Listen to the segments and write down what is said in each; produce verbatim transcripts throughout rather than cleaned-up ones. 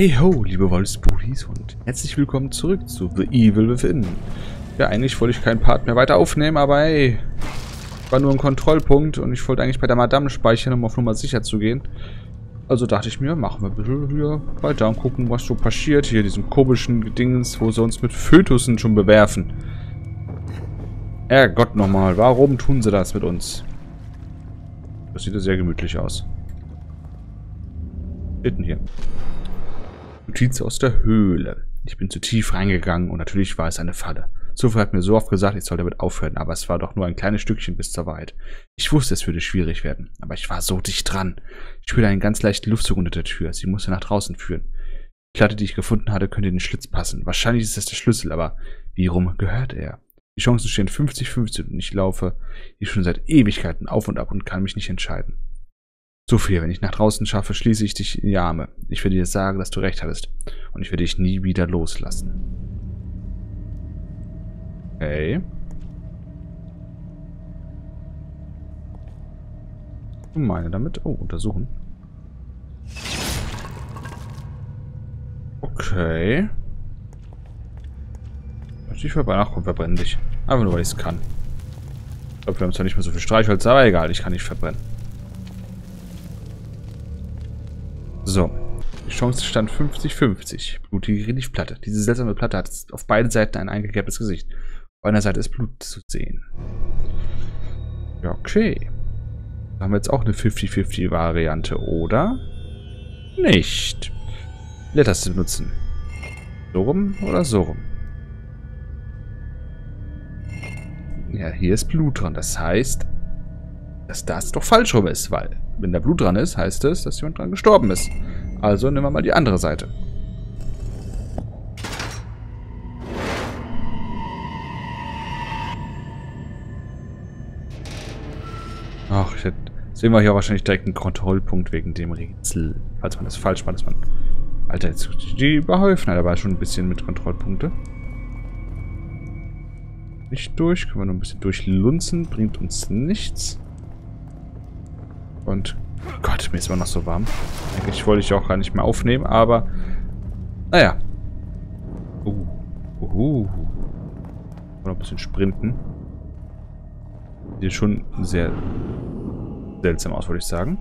Hey ho, liebe Wolfsbuddies und herzlich willkommen zurück zu The Evil Within. Ja, eigentlich wollte ich keinen Part mehr weiter aufnehmen, aber hey, war nur ein Kontrollpunkt und ich wollte eigentlich bei der Madame speichern, um auf Nummer sicher zu gehen. Also dachte ich mir, machen wir bitte hier weiter und gucken, was so passiert hier, diesem komischen Dingens, wo sie uns mit Fötussen schon bewerfen. Herrgott nochmal, warum tun sie das mit uns? Das sieht ja sehr gemütlich aus. Bitten hier. Notiz aus der Höhle. Ich bin zu tief reingegangen und natürlich war es eine Falle. Zufall hat mir so oft gesagt, ich soll damit aufhören, aber es war doch nur ein kleines Stückchen bis zur Wahrheit. Ich wusste, es würde schwierig werden, aber ich war so dicht dran. Ich spürte einen ganz leichten Luftzug unter der Tür. Sie musste nach draußen führen. Die Platte, die ich gefunden hatte, könnte in den Schlitz passen. Wahrscheinlich ist das der Schlüssel, aber wie rum gehört er? Die Chancen stehen fünfzig fünfzig und ich laufe hier schon seit Ewigkeiten auf und ab und kann mich nicht entscheiden. Sophia, wenn ich nach draußen schaffe, schließe ich dich in die Arme. Ich werde dir sagen, dass du recht hattest. Und ich werde dich nie wieder loslassen. Okay. Und meine damit. Oh, untersuchen. Okay. Ich verbrennen. Ach komm, verbrenn dich. Einfach nur, weil ich es kann. Ich glaube, wir haben zwar nicht mehr so viel Streichholz, aber egal, ich kann nicht verbrennen. So. Die Chance stand fünfzig fünfzig. Blutige Reliefplatte. Diese seltsame Platte hat auf beiden Seiten ein eingegäpptes Gesicht. Auf einer Seite ist Blut zu sehen. Ja, okay. Da haben wir jetzt auch eine fünfzig fünfzig-Variante, oder? Nicht. Letters zu benutzen. So rum oder so rum? Ja, hier ist Blut dran. Das heißt, dass das doch falsch rum ist, weil wenn da Blut dran ist, heißt es, dass jemand dran gestorben ist. Also nehmen wir mal die andere Seite. Ach, jetzt sehen wir hier wahrscheinlich direkt einen Kontrollpunkt wegen dem Rätsel. Falls man das falsch macht, dass man... Alter, jetzt die überhäufen, aber schon ein bisschen mit Kontrollpunkte. Nicht durch, können wir nur ein bisschen durchlunzen, bringt uns nichts. Und Gott, mir ist immer noch so warm. Eigentlich wollte ich auch gar nicht mehr aufnehmen, aber naja. Uh, uh, noch ein bisschen sprinten. Sieht schon sehr seltsam aus, würde ich sagen.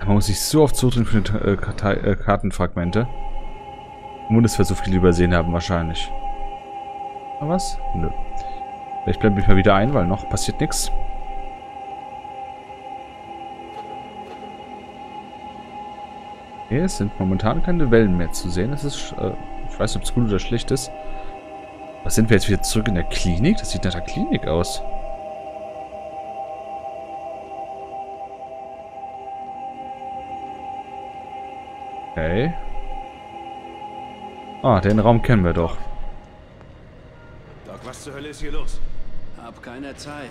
Man muss sich so oft suchen für die äh, Kartei, äh, Kartenfragmente. Nur, dass wir so viel übersehen haben, wahrscheinlich. Noch was? Nö. Vielleicht blende ich mal wieder ein, weil noch passiert nichts. Hier okay, sind momentan keine Wellen mehr zu sehen. Das ist, äh, ich weiß nicht, ob es gut oder schlecht ist. Was sind wir jetzt wieder zurück in der Klinik? Das sieht nach der Klinik aus. Okay. Ah, den Raum kennen wir doch. Doc, was zur Hölle ist hier los? Hab keine Zeit.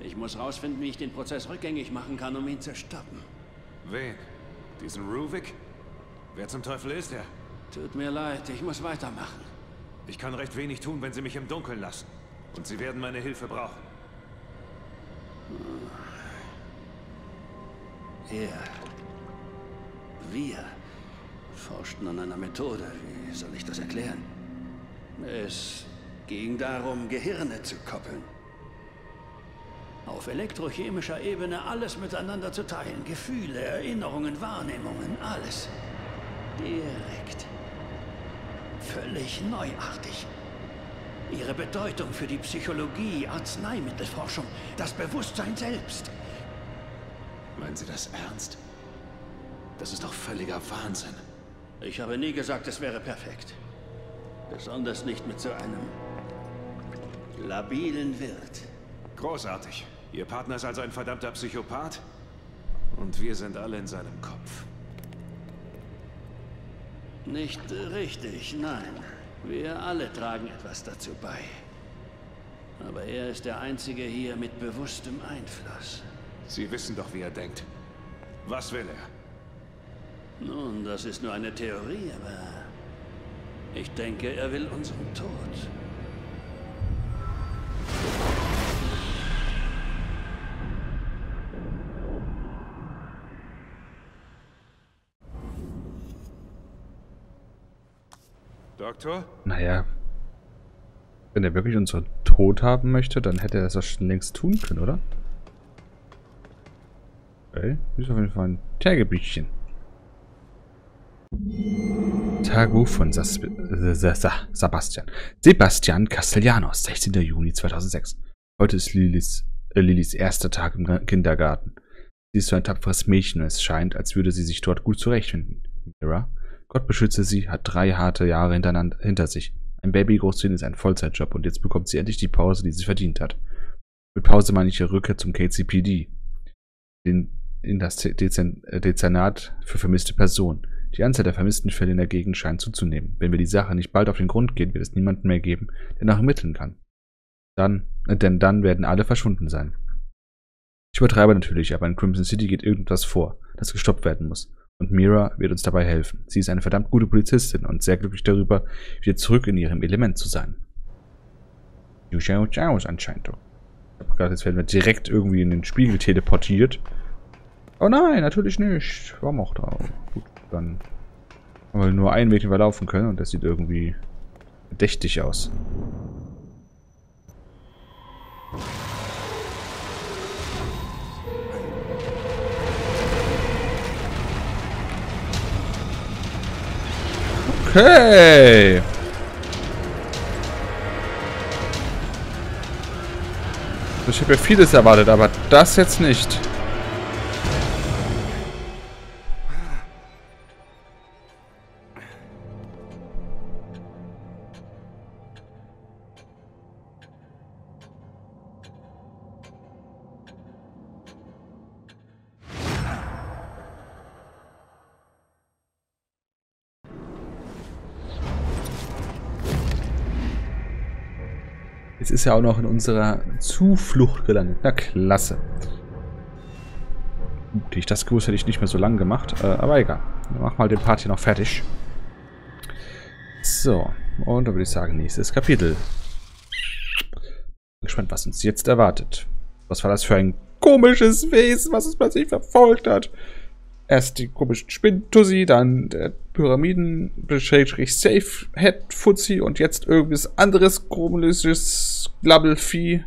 Ich muss rausfinden, wie ich den Prozess rückgängig machen kann, um ihn zu stoppen. Wen? Diesen Ruvik? Wer zum Teufel ist er? Tut mir leid, ich muss weitermachen. Ich kann recht wenig tun, wenn Sie mich im Dunkeln lassen. Und Sie werden meine Hilfe brauchen. Er. Wir. Forschten an einer Methode, wie soll ich das erklären? Es ging darum, Gehirne zu koppeln. Auf elektrochemischer Ebene alles miteinander zu teilen. Gefühle, Erinnerungen, Wahrnehmungen, alles. Direkt. Völlig neuartig. Ihre Bedeutung für die Psychologie, Arzneimittelforschung, das Bewusstsein selbst. Meinen Sie das ernst? Das ist doch völliger Wahnsinn. Ich habe nie gesagt, es wäre perfekt. Besonders nicht mit so einem labilen Wirt. Großartig. Ihr Partner ist also ein verdammter Psychopath. Und wir sind alle in seinem Kopf. Nicht richtig, nein. Wir alle tragen etwas dazu bei. Aber er ist der Einzige hier mit bewusstem Einfluss. Sie wissen doch, wie er denkt. Was will er? Nun, das ist nur eine Theorie, aber ich denke, er will unseren Tod. Doktor? Naja. Wenn er wirklich unseren Tod haben möchte, dann hätte er das doch schon längst tun können, oder? Okay, ist auf jeden Fall ein Tagebüchchen. Tagebuch von Sas Sebastian. Sebastian Castellanos, sechzehnter Juni zweitausendsechs. Heute ist Lilis, äh, Lilis erster Tag im Kindergarten. Sie ist so ein tapferes Mädchen und es scheint, als würde sie sich dort gut zurechtfinden. Mira, Gott beschütze sie, hat drei harte Jahre hintereinander hinter sich. Ein Baby großziehen ist ein Vollzeitjob und jetzt bekommt sie endlich die Pause, die sie verdient hat. Mit Pause meine ich ihre Rückkehr zum K C P D, den, in das Dezern, Dezernat für vermisste Personen. Die Anzahl der vermissten Fälle in der Gegend scheint zuzunehmen. Wenn wir die Sache nicht bald auf den Grund gehen, wird es niemanden mehr geben, der nach ermitteln kann. Dann, denn dann werden alle verschwunden sein. Ich übertreibe natürlich, aber in Crimson City geht irgendwas vor, das gestoppt werden muss. Und Mira wird uns dabei helfen. Sie ist eine verdammt gute Polizistin und sehr glücklich darüber, wieder zurück in ihrem Element zu sein. Juschau, Juschau ist anscheinend doch. Ich hab grad, jetzt werden wir direkt irgendwie in den Spiegel teleportiert. Oh nein, natürlich nicht. Warum auch da? Gut, dann haben wir nur einen Weg, den wir laufen können und das sieht irgendwie verdächtig aus. Okay. Ich habe ja vieles erwartet, aber das jetzt nicht. Jetzt ist ja auch noch in unserer Zuflucht gelandet. Na klasse. Hätte ich das gewusst, hätte ich nicht mehr so lange gemacht. Äh, aber egal. Dann machen wir den Part hier noch fertig. So. Und dann würde ich sagen, nächstes Kapitel. Bin gespannt, was uns jetzt erwartet. Was war das für ein komisches Wesen, was uns plötzlich verfolgt hat? Erst die komischen Spinntussi, dann der Pyramiden-Safe-Head-Fuzzi und jetzt irgendwas anderes komisches Glabbelvieh.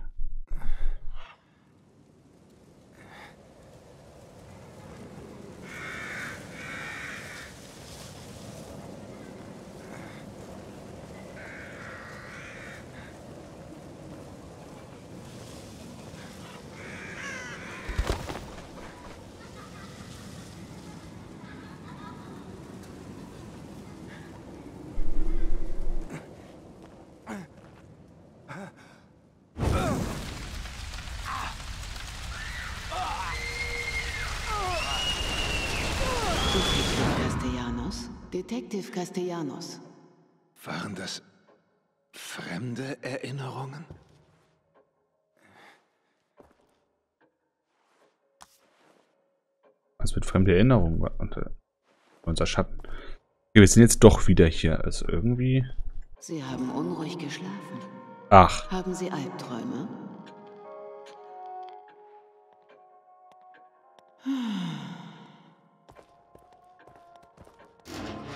Detective Castellanos. Waren das fremde Erinnerungen? Was mit fremde Erinnerungen? Unser Schatten. Okay, wir sind jetzt doch wieder hier. Ist also irgendwie. Sie haben unruhig geschlafen. Ach. Haben Sie Albträume?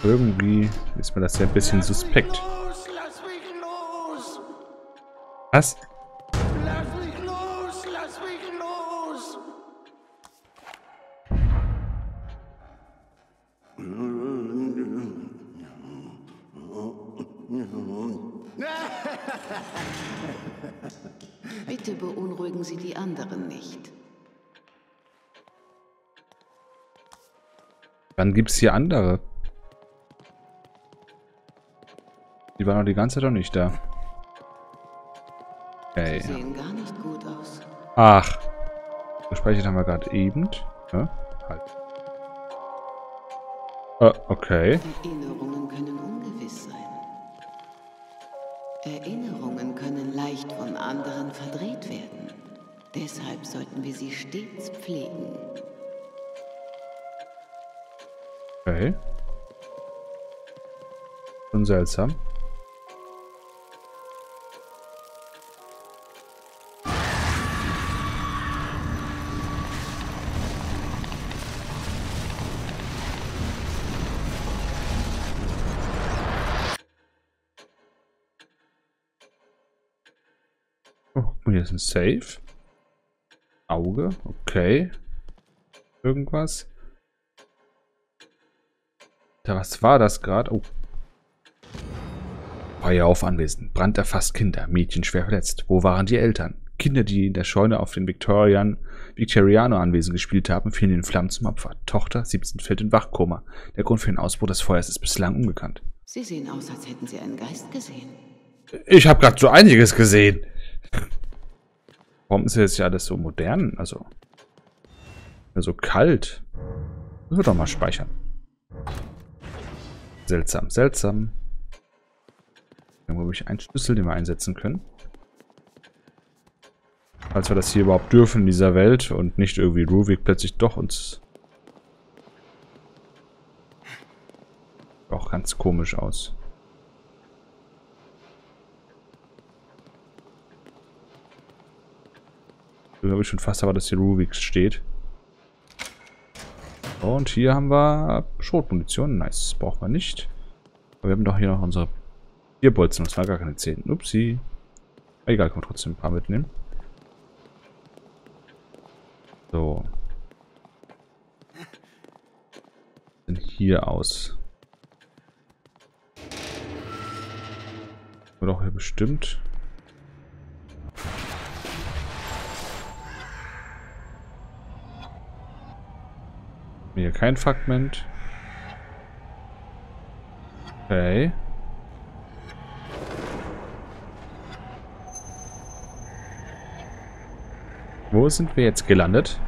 Irgendwie ist mir das ja ein bisschen suspekt. Lass mich los, lass mich los. Was? Lass mich los, lass mich los. Bitte beunruhigen Sie die anderen nicht. Wann gibt's hier andere? Die waren doch die ganze Zeit noch nicht da. Okay. Sie sehen gar nicht gut aus. Ach. Gespeichert haben wir gerade eben. Ja, halt. Äh, okay. Erinnerungen können ungewiss sein. Erinnerungen können leicht von anderen verdreht werden. Deshalb sollten wir sie stets pflegen. Okay. Schon seltsam. Und hier ist ein Safe. Auge, okay. Irgendwas. Alter, was war das gerade? Oh. Feuer auf Anwesen. Brand erfasst Kinder. Mädchen schwer verletzt. Wo waren die Eltern? Kinder, die in der Scheune auf den Victorian, Victoriano Anwesen gespielt haben, fielen in Flammen zum Opfer. Tochter, siebzehn, fällt in Wachkoma. Der Grund für den Ausbruch des Feuers ist bislang unbekannt. Sie sehen aus, als hätten Sie einen Geist gesehen. Ich habe gerade so einiges gesehen. Warum ist jetzt ja alles so modern? Also, so kalt. Müssen wir doch mal speichern. Seltsam, seltsam. Irgendwo habe ich einen Schlüssel, den wir einsetzen können. Falls wir das hier überhaupt dürfen in dieser Welt und nicht irgendwie Ruvik plötzlich doch uns... Auch ganz komisch aus. Ich glaube schon fast aber, dass hier Ruvik steht. Und hier haben wir Schrotmunition. Nice, das brauchen wir nicht. Aber wir haben doch hier noch unsere Bierbolzen. Das war gar keine zehn. Upsi. Egal, können wir trotzdem ein paar mitnehmen. So. Was denn hier aus? Wird auch hier bestimmt. Hier kein Fragment. Okay. Wo sind wir jetzt gelandet?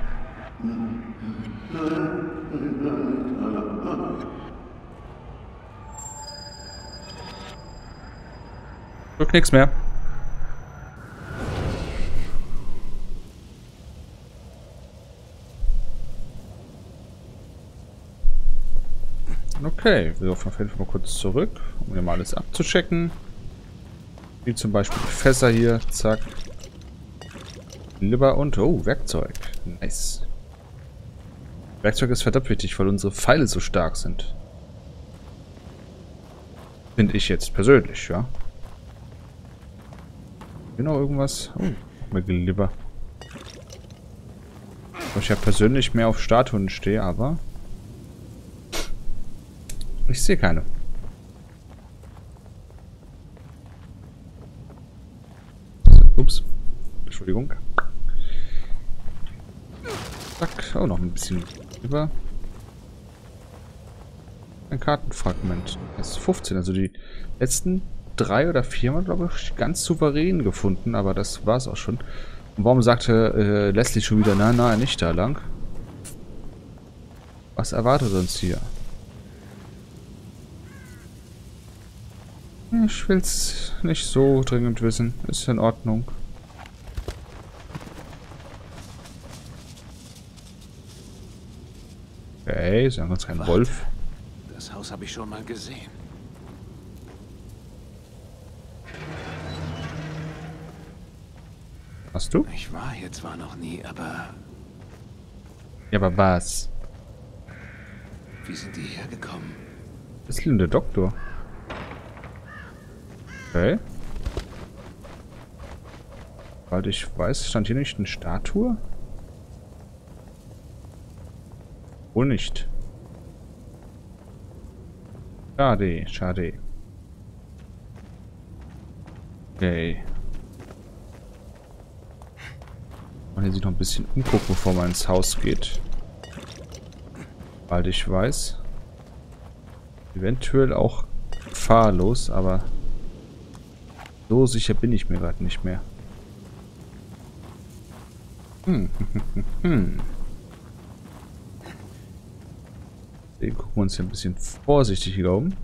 Drück nichts mehr. Okay, wir laufen auf jeden Fall mal kurz zurück, um hier mal alles abzuchecken. Wie zum Beispiel die Fässer hier, zack. Liber und, oh, Werkzeug. Nice. Werkzeug ist verdammt wichtig, weil unsere Pfeile so stark sind. Finde ich jetzt persönlich, ja. Genau, irgendwas. Oh, mit Glibber. Weil ich ja persönlich mehr auf Statuen stehe, aber... Ich sehe keine. Ups. Entschuldigung. Zack. Auch noch ein bisschen über. Ein Kartenfragment. Das ist fünfzehn. Also die letzten drei oder viermal, glaube ich, ganz souverän gefunden. Aber das war es auch schon. Und warum sagte äh, Leslie schon wieder, nein, nein, nicht da lang? Was erwartet uns hier? Ich will es nicht so dringend wissen. Ist in Ordnung. Okay, sie haben uns keinen Wolf. Das Haus habe ich schon mal gesehen. Hast du? Ich war hier zwar noch nie, aber... Ja, aber was? Wie sind die hergekommen? Das ist der Doktor. Okay. Weil ich weiß, stand hier nicht eine Statue? Wohl nicht. Schade, schade. Okay. Man hier sich noch ein bisschen umgucken, bevor man ins Haus geht. Weil ich weiß. Eventuell auch gefahrlos, aber... So sicher bin ich mir gerade nicht mehr. Hm. Den gucken wir uns hier ein bisschen vorsichtig hier oben.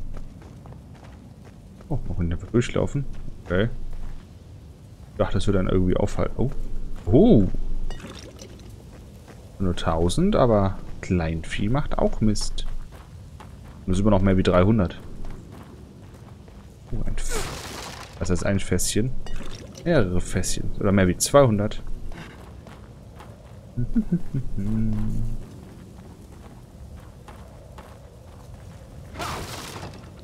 Oh, man kann einfach durchlaufen. Okay. Ich dachte, das würde dann irgendwie auffallen. Oh. Oh. Nur tausend, aber Kleinvieh macht auch Mist. Und es ist immer noch mehr wie dreihundert. Oh, ein Das heißt ein Fässchen. Mehrere Fässchen. Oder mehr wie zweihundert.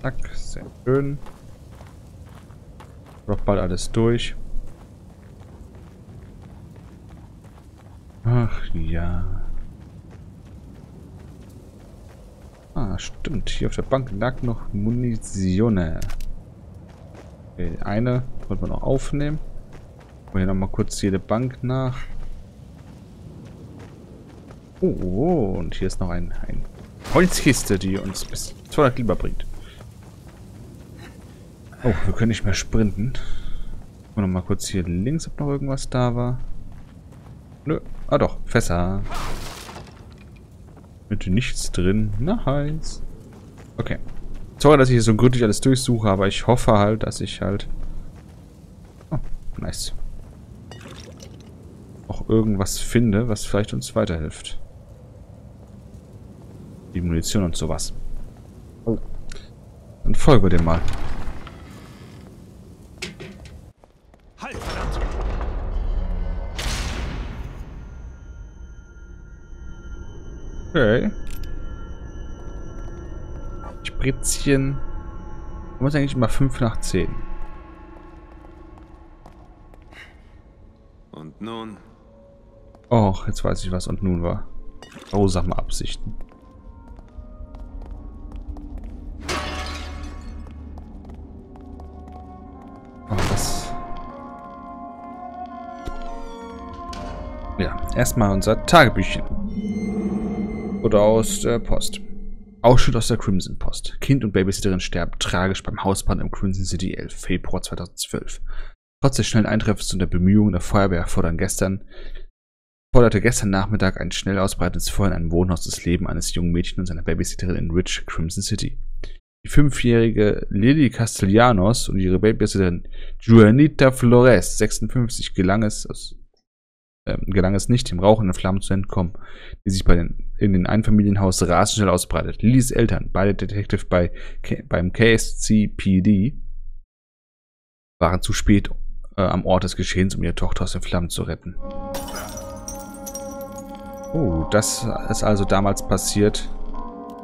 Zack, sehr schön. Rock bald alles durch. Ach ja. Ah, stimmt. Hier auf der Bank lag noch Munition. Okay, eine wollen wir noch aufnehmen. Gucken wir hier nochmal kurz jede Bank nach. Oh, oh, und hier ist noch ein, ein Holzkiste, die uns bis zweihundert Lieber bringt. Oh, wir können nicht mehr sprinten. Gucken wir nochmal kurz hier links, ob noch irgendwas da war. Nö. Ah doch, Fässer. Mit nichts drin. Nice. Okay. Sorry, dass ich hier so gründlich alles durchsuche, aber ich hoffe halt, dass ich halt... Oh, nice. Auch irgendwas finde, was vielleicht uns weiterhilft. Die Munition und sowas. Oh. Dann folgen wir dem mal. Halt! Okay. Spritzchen. Warum ist eigentlich immer fünf nach zehn? Und nun? Och, jetzt weiß ich, was und nun war. Grausame Absichten. Oh, das. Ja, erstmal unser Tagebüchchen. Oder aus der Post. Ausschnitt aus der Crimson Post. Kind und Babysitterin sterben tragisch beim Hausbrand im Crimson City, elfter Februar zweitausendzwölf. Trotz des schnellen Eintreffens und der Bemühungen der Feuerwehr fordern gestern, forderte gestern Nachmittag ein schnell ausbreitendes Feuer in einem Wohnhaus das Leben eines jungen Mädchens und seiner Babysitterin in Rich, Crimson City. Die fünfjährige Lili Castellanos und ihre Babysitterin Juanita Flores, sechsundfünfzig, gelang es aus gelang es nicht, dem Rauch und den Flammen zu entkommen, die sich bei den, in den Einfamilienhaus rasend schnell ausbreitet. Lilis Eltern, beide Detective bei, beim K C P D, waren zu spät äh, am Ort des Geschehens, um ihre Tochter aus den Flammen zu retten. Oh, das ist also damals passiert,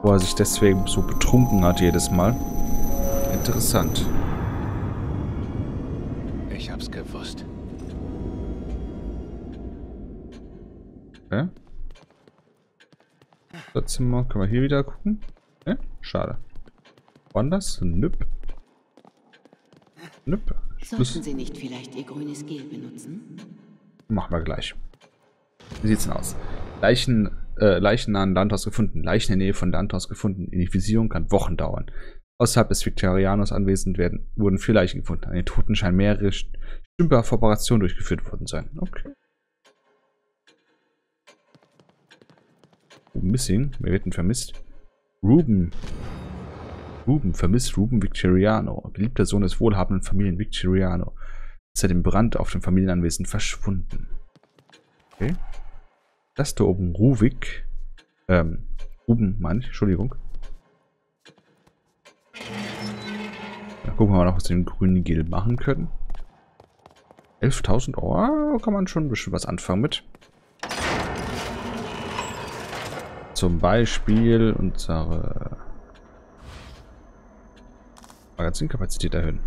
wo er sich deswegen so betrunken hat jedes Mal. Interessant. Ich hab's gewusst. Okay. Das Zimmer können wir hier wieder gucken. Okay. Schade. Woanders? Nüpp. Nüpp. Sollten Sie nicht vielleicht Ihr grünes Gel benutzen? Machen wir gleich. Wie sieht's denn aus? Leichen, äh, leichennahen Landhaus gefunden. Leichen in der Nähe von Landhaus gefunden. Identifizierung kann Wochen dauern. Außerhalb des Victorianos anwesend werden, wurden vier Leichen gefunden. An den Toten scheinen mehrere stümperhafte Operationen durchgeführt worden sein. Okay. Missing, wir werden vermisst. Ruben. Ruben, vermisst Ruben Victoriano, geliebter Sohn des wohlhabenden Familien Victoriano. Ist seit dem Brand auf dem Familienanwesen verschwunden. Okay. Das da oben, Ruvik. Ähm, Ruben, Mann, Entschuldigung. Dann gucken wir mal noch, was wir mit dem grünen Gel machen können. elftausend, oh, kann man schon ein bisschen was anfangen mit. Zum Beispiel unsere Magazinkapazität erhöhen.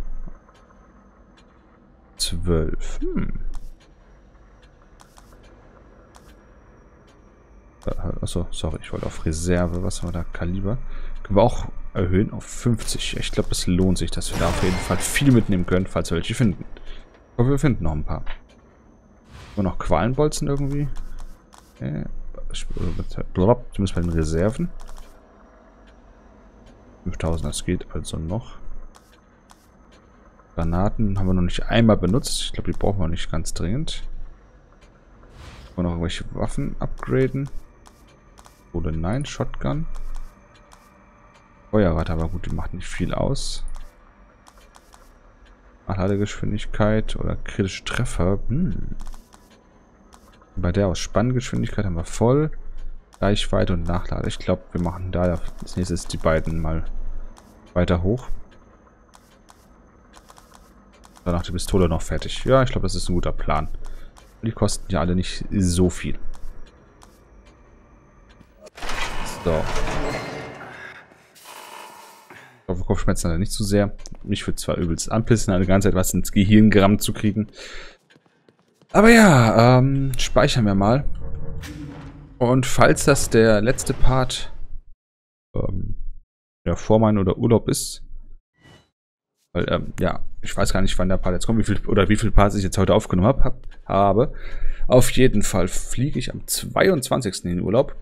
zwölf. Hm. Achso, sorry, ich wollte auf Reserve. Was haben wir da? Kaliber. Können wir auch erhöhen auf fünfzig. Ich glaube, es lohnt sich, dass wir da auf jeden Fall viel mitnehmen können, falls wir welche finden. Aber wir finden noch ein paar. Nur noch Qualenbolzen irgendwie. Okay. Zumindest bei den Reserven. fünftausend, das geht also noch. Granaten haben wir noch nicht einmal benutzt. Ich glaube, die brauchen wir nicht ganz dringend. Wollen wir noch irgendwelche Waffen upgraden? Oder nein, Shotgun. Feuerrate, aber gut, die macht nicht viel aus. Ladegeschwindigkeit oder kritische Treffer. Hm. Bei der aus Spanngeschwindigkeit haben wir voll. Reichweite und Nachlade. Ich glaube, wir machen da als nächstes die beiden mal weiter hoch. Danach die Pistole noch fertig. Ja, ich glaube, das ist ein guter Plan. Die kosten ja alle nicht so viel. So. Ich hoffe, Kopfschmerzen hat er nicht so sehr. Mich würde zwar übelst anpissen, eine ganze Zeit was ins Gehirn gerammt zu kriegen. Aber ja, ähm, speichern wir mal. Und falls das der letzte Part ähm, der Vormann oder Urlaub ist, weil, ähm, ja, ich weiß gar nicht, wann der Part jetzt kommt, wie viel, oder wie viel Parts ich jetzt heute aufgenommen habe, hab, habe. Auf jeden Fall fliege ich am zweiundzwanzigsten in den Urlaub.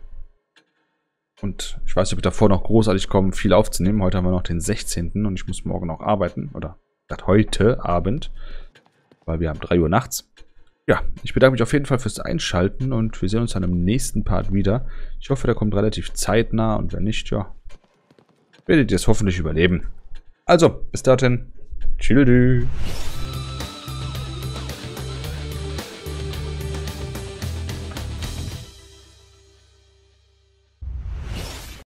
Und ich weiß nicht, ob ich davor noch großartig komme, viel aufzunehmen. Heute haben wir noch den sechzehnten und ich muss morgen noch arbeiten. Oder heute Abend, weil wir haben drei Uhr nachts. Ja, ich bedanke mich auf jeden Fall fürs Einschalten und wir sehen uns dann im nächsten Part wieder. Ich hoffe, der kommt relativ zeitnah und wenn nicht, ja, werdet ihr es hoffentlich überleben. Also, bis dahin. Tschüss.